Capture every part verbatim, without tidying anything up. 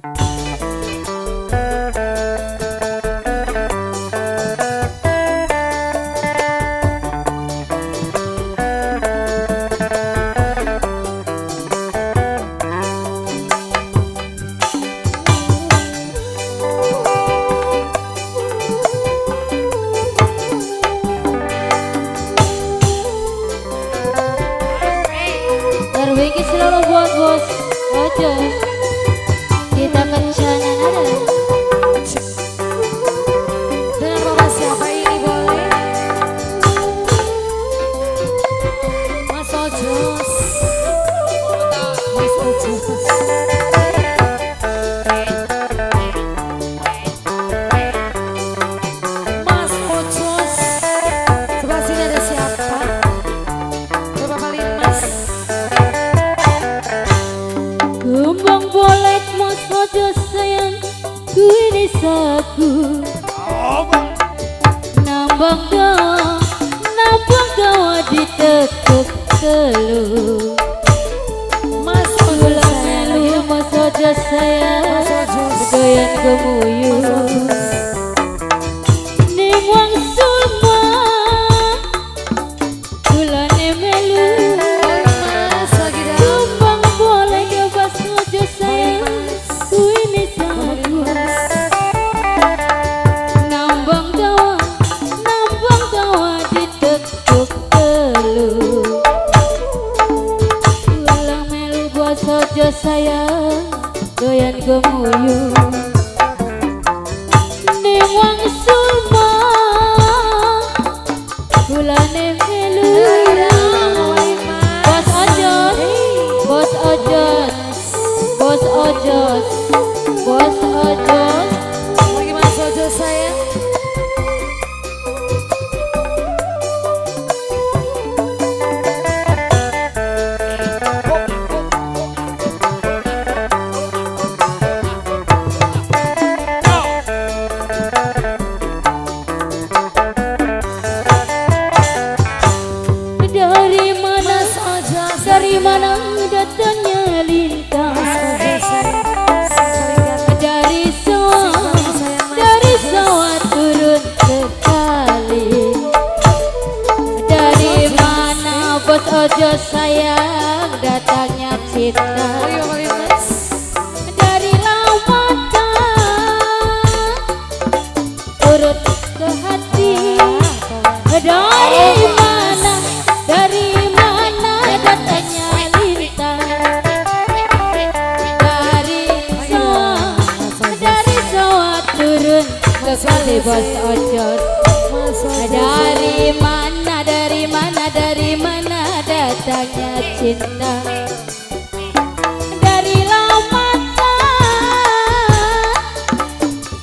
Ini selalu buat bos aja. Kita kencana nada. Dengan Bapak siapa ini boleh? Mas Ojos. Mas Ojos. Mas Ojos. Sebelah sini ada siapa? Coba kali Mas. Kembang boleh Mas Ojos sayang, ku ini saku. Nambang kau, nambang kau ditekuk telur. Mas Ojos sayang, Mas Ojos sayang, goyang gemuyu. Sayang doyan gemuyu ning wong sulma kulane melu. Bos Ojos, Bos Ojos, Bos Ojos, Bos Ojos, lagi Mas Ojos sayang. Dari mana datangnya lintas? Dari sawah, dari sawah turun ke kali. Dari mana Bos Ojos sayang datangnya cinta? Dari lautan turun ke hati. Dari mana? Dari Sekali Bos Ojos, dari mana, dari mana, dari mana datangnya cinta? Dari laut mata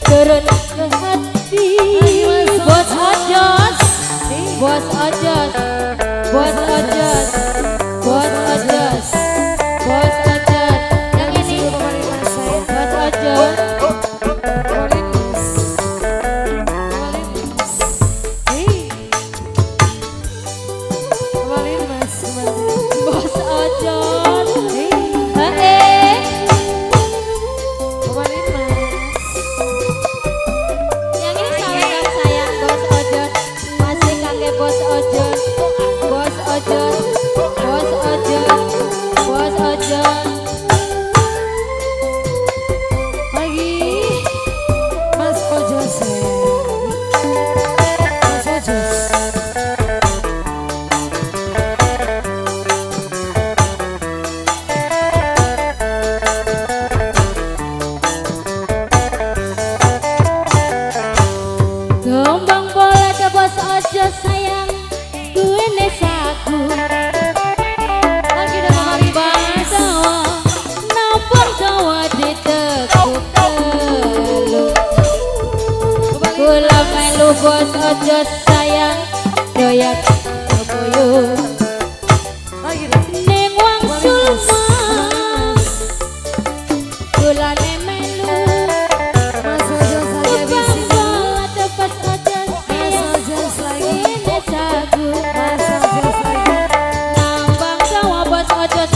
turun ke hati. Bos Ojos, Bos Ojos, Bos Ojos, Bos Ojos, Bos Ojos. Yang ini Bos Ojos. Kembang bola ke Bos Ojos sayang, ku ini saku. Nambang sawah, nambang sawah ditekuk telur. Kula melu Bos Ojos sayang, doyak gemuyu. Ning wong sulma, kula melu. Bos Ojos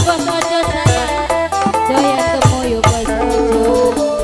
sayang, doyan gemuyu Bos Ojos.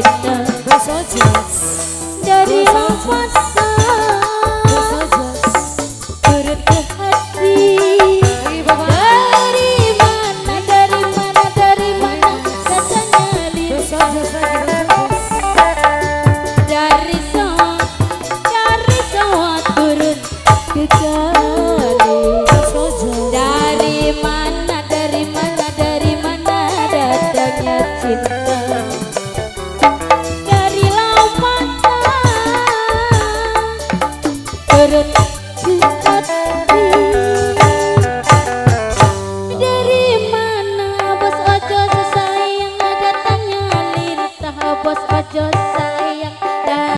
pahitnya dari rapat. Just